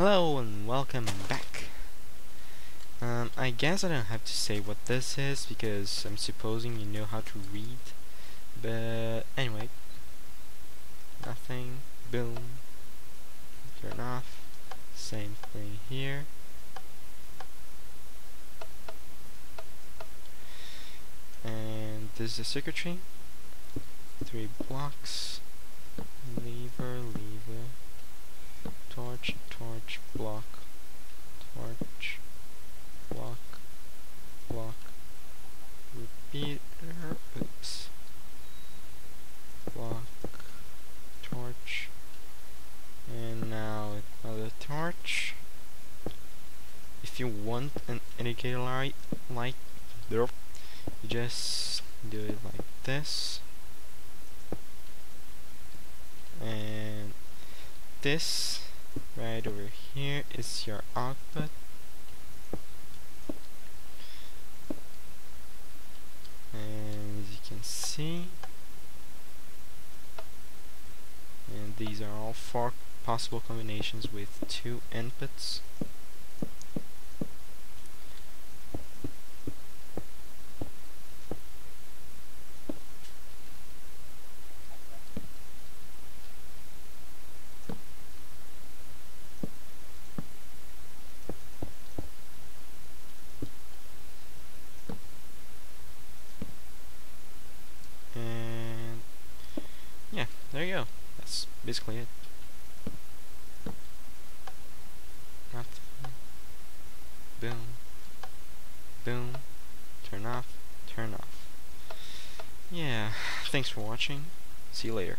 Hello and welcome back. I guess I don't have to say what this is because I'm supposing you know how to read. But anyway, nothing. Boom. Turn off. Same thing here. And this is the circuitry. 3 blocks. Lever. Torch, block, torch, block, repeater, oops, block, torch, and now another torch. If you want an indicator light, you just do it like this, and this right over here is your output, and as you can see, and these are all 4 possible combinations with 2 inputs. There you go. That's basically it. Nothing. Boom. Boom. Turn off. Yeah. Thanks for watching. See you later.